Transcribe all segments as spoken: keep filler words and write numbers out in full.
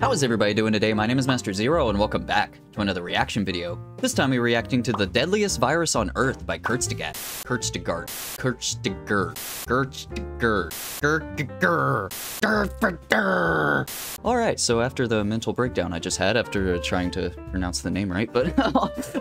How is everybody doing today? My name is Master Zero and welcome back to another reaction video. This time we're reacting to The Deadliest Virus on Earth by Kurzgesagt. Kurzgesagt. Kurzgesagt. Kurzgesagt. Kurzgesagt. Alright, so after the mental breakdown I just had after trying to pronounce the name right, but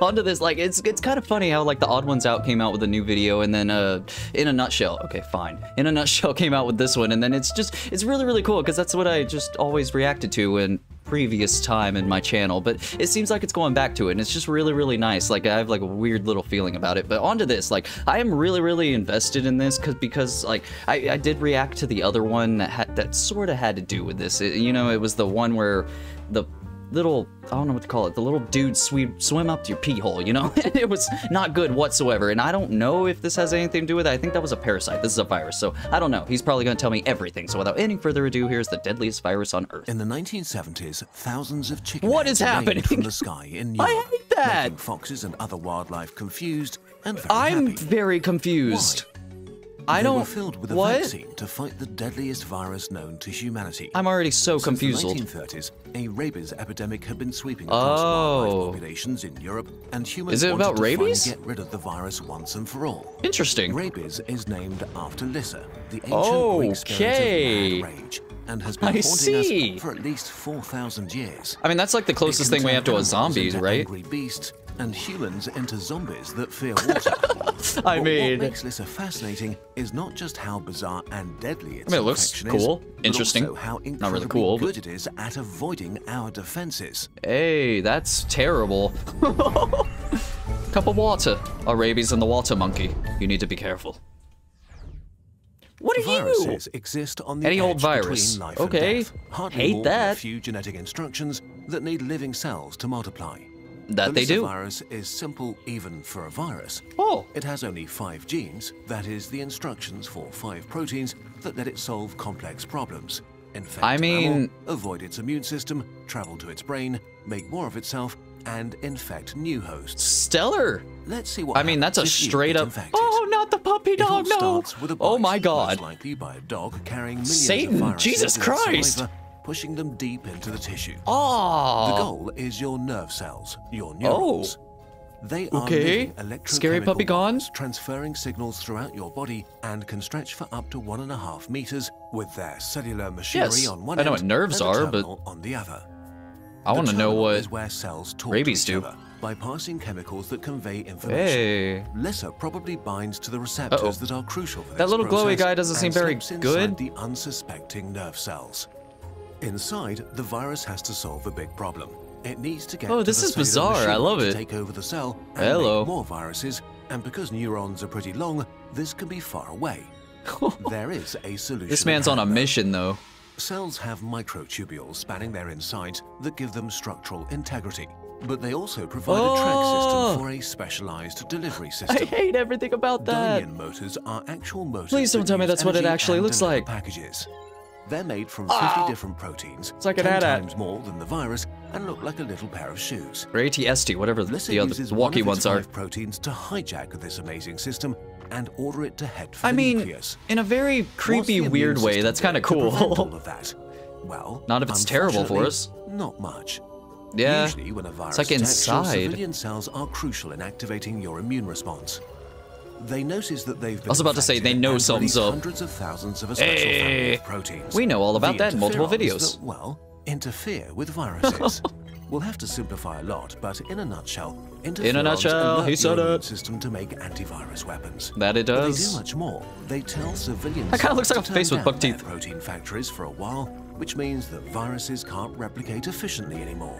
onto this, like, it's it's kind of funny how, like, The Odd Ones Out came out with a new video and then, uh, In a Nutshell, okay, fine. In a Nutshell came out with this one, and then it's just, it's really, really cool because that's what I just always reacted to when previous time in my channel, but it seems like it's going back to it, and it's just really, really nice. Like, I have, like, a weird little feeling about it. But onto this, like, I am really, really invested in this because because like I, I did react to the other one that had that sort of had to do with this. It, you know, it was the one where the little, I don't know what to call it, the little dude sw- swim up to your pee hole, you know? It was not good whatsoever, and I don't know if this has anything to do with it. I think that was a parasite. This is a virus, so I don't know. He's probably gonna tell me everything, so without any further ado, here's The Deadliest Virus on Earth. In the nineteen seventies, thousands of chicken what is happening from the sky in Europe, I hate that! Making foxes and other wildlife confused and very I'm happy. very confused. Why? I don't. They were filled with a what? vaccine to fight the deadliest virus known to humanity. I'm already so confused. Since the nineteen thirties, a rabies epidemic had been sweeping across oh. wildlife populations in Europe, and humans is it wanted about to rabies? Get rid of the virus once and for all. Interesting. Rabies is named after Lyssa, the ancient oh, Greek okay. spirit of mad rage, and has been I haunting see. us for at least four thousand years. I mean, that's like the closest thing we have to a zombie, right? Angry beasts, and humans enter zombies that fear water. I but mean, what makes Lyssa fascinating is not just how bizarre and deadly its I mean, it looks cool, is, interesting, but also how incredibly not really cool, good but... it is at avoiding our defenses. Hey, that's terrible. Cup of water. Our rabies and the water monkey. You need to be careful. What are Viruses you? Exist on the Any edge old virus. Between life okay. and death. Hardly Hate more that. Than a few genetic instructions that need living cells to multiply. That the they do. virus is simple even for a virus. Oh. It has only five genes, that is, the instructions for five proteins that let it solve complex problems. Infect I mean... animal, avoid its immune system, travel to its brain, make more of itself, and infect new hosts. Stellar! Let's see what I mean, that's a straight up... Oh, not the puppy dog, no! With a bite, oh my god. Most likely by a dog carrying millions Satan, of viruses Jesus Christ! Saliva, pushing them deep into the tissue. Oh. The goal is your nerve cells, your neurons. Oh. They are okay. Scary puppy gone. Transferring signals throughout your body and can stretch for up to one and a half meters with their cellular machinery yes. on one I end know what nerves and are, but on the other. I want to know what where cells talk rabies to each do. Other by passing chemicals that convey information. Hey. Lyssa probably binds to the receptors uh -oh. that are crucial for this That little glowy guy doesn't seem very good. The unsuspecting nerve cells. Inside, the virus has to solve a big problem. It needs to get. Oh, this is bizarre. I love it. Take over the cell and Hello. make more viruses, and because neurons are pretty long, this can be far away. There is a solution. This man's on a mission, though. Cells have microtubules spanning their insides that give them structural integrity, but they also provide oh! a track system for a specialized delivery system. I hate everything about that. Dynein motors are actual motors. Please don't tell me that's what it actually looks like. Packages. They're made from fifty oh. different proteins, it's like an ten times more than the virus, and look like a little pair of shoes. Or A T S T, whatever the, the other walkie one ones are. Proteins to hijack this amazing system and order it to head for I the mean, nucleus. In a very creepy, weird way, that's kind of cool. All of that? Well, not if it's terrible for us. Not much. Yeah. Usually, when a virus it's like attacks, inside. Civilian cells are crucial in activating your immune response. They notice that they've been I was about to say they know some so. hundreds of thousands of a special hey. family of proteins. We know all about the that in multiple videos. That, well, interfere with viruses. We'll have to simplify a lot, but in a nutshell, in a nutshell, he said it. System to make antivirus weapons. That it does. But they do much more. They tell civilians. That kind of looks like a face with buck teeth. Protein factories for a while, which means that viruses can't replicate efficiently anymore.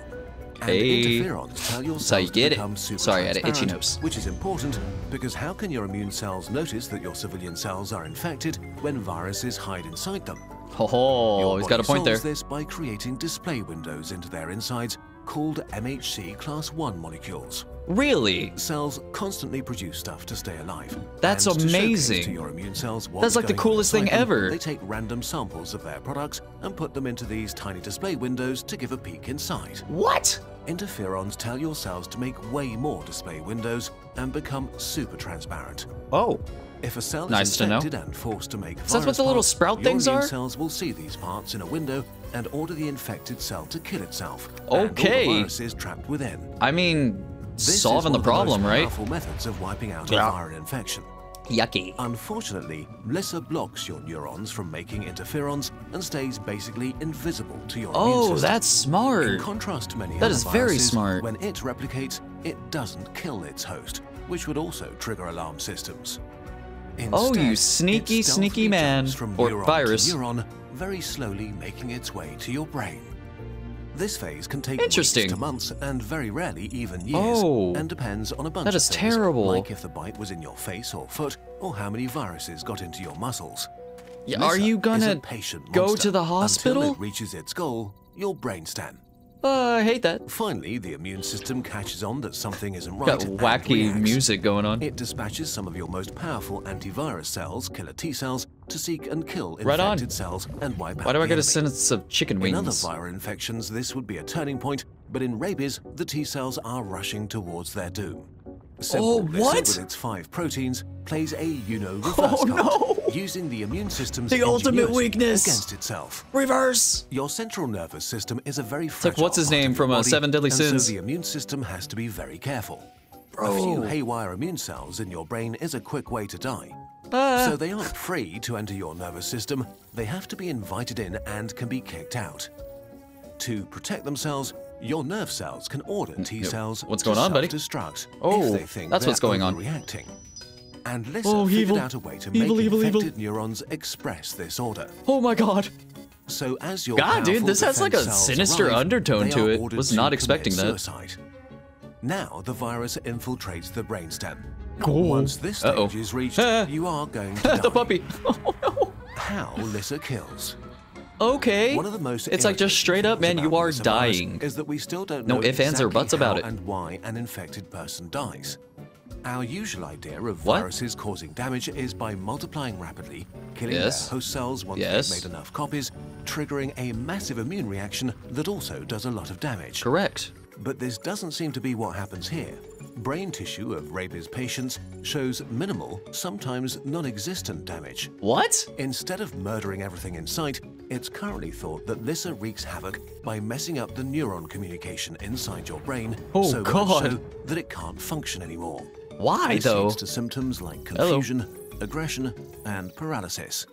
And hey. interferons tell your cells so you get to it. Sorry, I had an itchy nose. Which is important because how can your immune cells notice that your civilian cells are infected when viruses hide inside them? Oh, he's got a point there. This by creating display windows into their insides called M H C class one molecules. Really? Cells constantly produce stuff to stay alive. That's and amazing. To to your immune cells That's like the coolest thing them, ever. They take random samples of their products and put them into these tiny display windows to give a peek inside. What? Interferons tell your cells to make way more display windows and become super transparent. Oh. If a cell nice is infected and forced to make so that's what the little sprout things are? Your immune cells will see these parts in a window and order the infected cell to kill itself. Okay. And all the viruses trapped within. I mean, this solving the problem, right? This is one of the most powerful methods of wiping out yeah. a viral infection. Yucky. Unfortunately, Lyssa blocks your neurons from making interferons and stays basically invisible to your immune system. Oh, that's smart. In contrast to many other viruses, that is very smart. When it replicates, it doesn't kill its host, which would also trigger alarm systems. Instead, oh, you sneaky, sneaky man. Or virus. Neuron, very slowly making its way to your brain. This phase can take weeks to months and very rarely even years, oh, and depends on a bunch of things. That is terrible. Like if the bite was in your face or foot, or how many viruses got into your muscles. Yeah, are you gonna go to the hospital? Until it reaches its goal, your brainstem. Uh, I hate that. Finally, the immune system catches on that something isn't right. Got wacky music going on. It dispatches some of your most powerful antivirus cells, killer T cells, to seek and kill infected right cells and wipe Why out. Why do I get enemy. a sentence of chicken wings? In other viral infections, this would be a turning point, but in rabies, the T cells are rushing towards their doom. Simple, oh, what? With its five proteins, plays a you know reverse oh, card, no. using the immune system's the ultimate weakness against itself. Reverse. Your central nervous system is a very fragile. It's like what's his name from uh, Seven Deadly Sins. And so the immune system has to be very careful. Bro. A few haywire immune cells in your brain is a quick way to die. Uh. So they aren't free to enter your nervous system. They have to be invited in and can be kicked out. To protect themselves, your nerve cells can order T cells what's going to on, buddy? Destruct oh, if they think that's what's going on. Reacting. And Lyssa oh, figured evil. out a way to evil, make evil, infected evil. neurons express this order. Oh my god. So as your God, dude, this has like a sinister arrive, undertone to it. Was not expecting that. Suicide. Now the virus infiltrates the brainstem. Cool. Once this stage uh -oh. is reached, uh, you are going to die. The puppy. Oh no. How Lyssa kills. Okay. One of the most it's like just straight up, man, you are dying. Is that we still don't know no ifs, ands, or buts about it. And why an infected person dies. Our usual idea of what? viruses causing damage is by multiplying rapidly, killing yes. their host cells once yes. they've made enough copies, triggering a massive immune reaction that also does a lot of damage. Correct. But this doesn't seem to be what happens here. Brain tissue of rabies patients shows minimal, sometimes non-existent damage. What? Instead of murdering everything in sight, it's currently thought that Lyssa wreaks havoc by messing up the neuron communication inside your brain oh, so God. so that it can't function anymore. Why, this though? This leads to symptoms like confusion, Hello. aggression, and paralysis.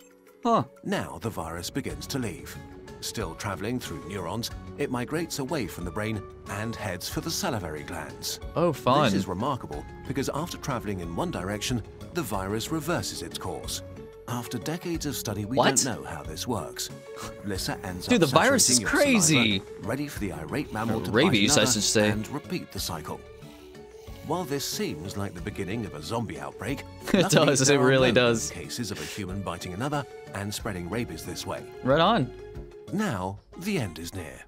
Huh. Now the virus begins to leave. Still traveling through neurons, it migrates away from the brain and heads for the salivary glands. Oh, fun. This is remarkable because after traveling in one direction, the virus reverses its course. After decades of study, we what? don't know how this works. Lyssa ends Dude, up the virus is crazy. Saliva, ready for the irate mammal or to rabies, bite another I should say. and repeat the cycle. While this seems like the beginning of a zombie outbreak, it does. It really does. Cases of a human biting another and spreading rabies this way. Right on. Now, the end is near.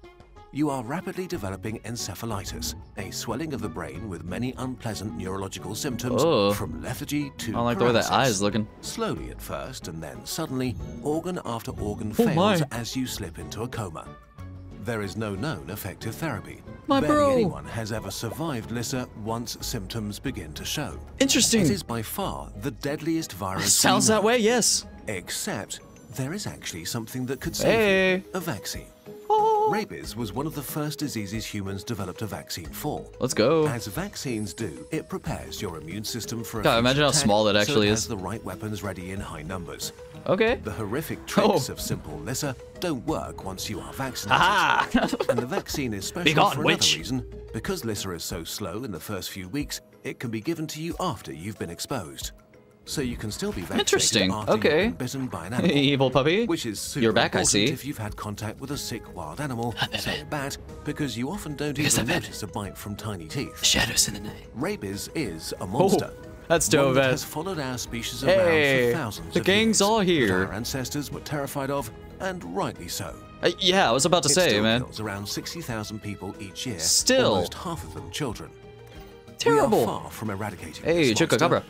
You are rapidly developing encephalitis, a swelling of the brain with many unpleasant neurological symptoms oh. from lethargy to I don't like the way that eye is looking. Slowly at first and then suddenly, organ after organ oh fails my. as you slip into a coma. There is no known effective therapy. My Barely bro. anyone has ever survived Lyssa once symptoms begin to show. Interesting. It is by far the deadliest virus. Sounds that way, yes. Except there is actually something that could save hey. you, a vaccine. Oh. Rabies was one of the first diseases humans developed a vaccine for. Let's go. As vaccines do, it prepares your immune system for a God, imagine how small that actually so it is. Has the right weapons ready in high numbers. Okay. The horrific tricks oh. of simple Lyssa don't work once you are vaccinated. Aha. And the vaccine is special Begone, for witch. another reason. Because Lyssa is so slow in the first few weeks, it can be given to you after you've been exposed. So you can still be vaccinated Interesting. after okay. you've been bitten by an animal. Evil puppy. Which is super You're back, I see. If you've had contact with a sick wild animal, say a bat, because you often don't because even notice a bite from tiny teeth. The shadows in the night. Rabies is a monster. Oh, that's dope. It has followed our species around hey, for thousands the of gang's years. all here. Our ancestors were terrified of, and rightly so. Uh, yeah, I was about to it say, still man. Kills around sixty thousand people each year. Still, almost half of them children. Terrible. We are far from eradicating Hey, Chica Cabra.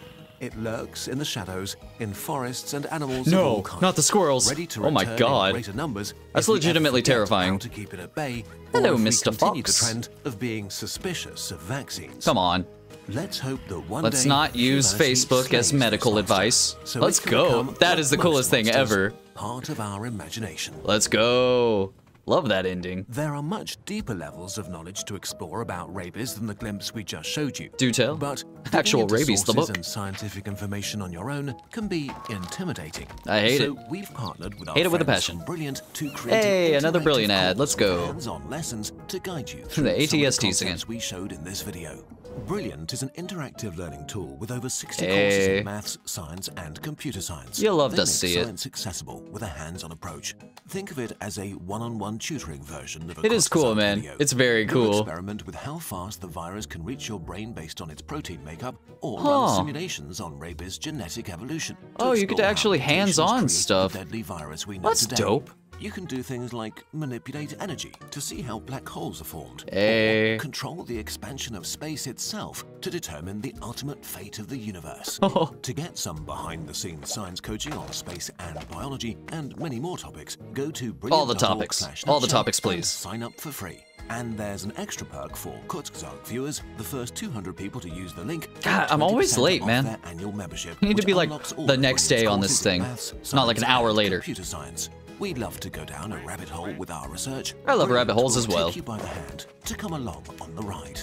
It lurks in the shadows, in forests and animals no, of all kinds. No, not the squirrels. Ready to oh my god. Greater numbers That's legitimately terrifying. To keep it at bay, Hello, Mister Fox. The trend of being suspicious of vaccines. Come on. Let's hope that one Let's day not use Facebook as medical advice. So Let's go. That is the coolest thing ever. Part of our imagination. Let's go. Love that ending. There are much deeper levels of knowledge to explore about rabies than the glimpse we just showed you. Do tell. But actual rabies, the book, and scientific information on your own can be intimidating. I hate so it. So we've partnered with our hate it with a passion. Brilliant to create. Hey, another Brilliant ad. Let's go. Hands-on lessons to guide you through the A T S Ts again we showed in this video. Brilliant is an interactive learning tool with over sixty hey. courses in maths, science, and computer science. You'll love they to make see science it. accessible with a hands-on approach. Think of it as a one-on-one -on -one tutoring version of a It is cool, man. Video. It's very cool. You'll experiment with how fast the virus can reach your brain based on its protein makeup, or huh. run simulations on rabies genetic evolution. Oh, you get actually hands-on stuff. Deadly virus we know That's today. dope. You can do things like manipulate energy to see how black holes are formed, hey. or control the expansion of space itself to determine the ultimate fate of the universe. Oh. To get some behind-the-scenes science coaching on space and biology and many more topics, go to brilliant dot org slash all the topics, all the topics, please. Sign up for free. And there's an extra perk for Kurzgesagt viewers. The first two hundred people to use the link. God, I'm always late, man. Their annual membership. You need to be like the next day on this thing, maths, science, not like an hour later. Computer science. We love to go down a rabbit hole with our research. I love rabbit holes as well. Take you by the hand to come along on the ride.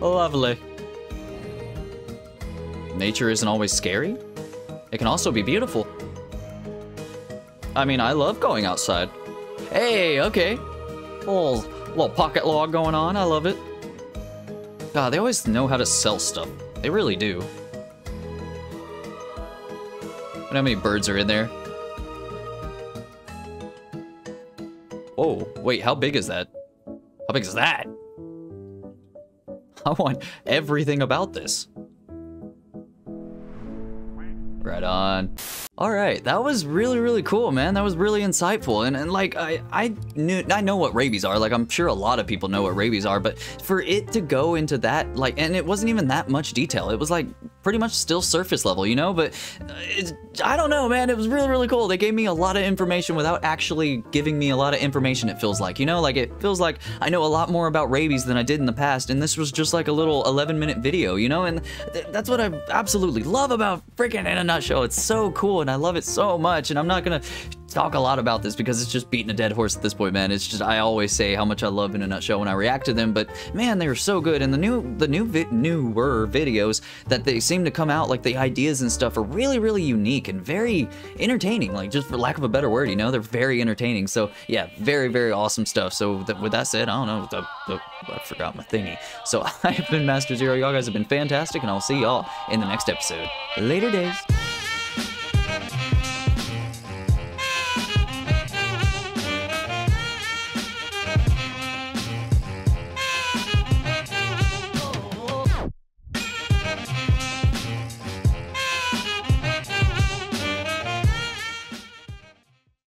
Lovely. Nature isn't always scary. It can also be beautiful. I mean, I love going outside. Hey, okay. Little, little pocket log going on. I love it. God, they always know how to sell stuff. They really do. I don't know how many birds are in there. Whoa, wait, how big is that? How big is that? I want everything about this. Right on. All right, that was really, really cool, man. That was really insightful. And, and like, I I, knew, I know what rabies are. Like, I'm sure a lot of people know what rabies are. But for it to go into that, like, and it wasn't even that much detail. It was, like, pretty much still surface level, you know? But it, I don't know, man. It was really, really cool. They gave me a lot of information without actually giving me a lot of information, it feels like. You know, like, it feels like I know a lot more about rabies than I did in the past. And this was just, like, a little eleven-minute video, you know? And th that's what I absolutely love about freaking In a Nutshell. It's so cool. And I love it so much, and I'm not gonna talk a lot about this because it's just beating a dead horse at this point, man. It's just, I always say how much I love In a Nutshell when I react to them, but man, they were so good. And the new, the new, vi newer videos that they seem to come out, like the ideas and stuff are really, really unique and very entertaining. Like, just for lack of a better word, you know, they're very entertaining. So yeah, very, very awesome stuff. So th with that said, I don't know, th th I forgot my thingy. So I have been Master Zero. Y'all guys have been fantastic, and I'll see y'all in the next episode. Later days.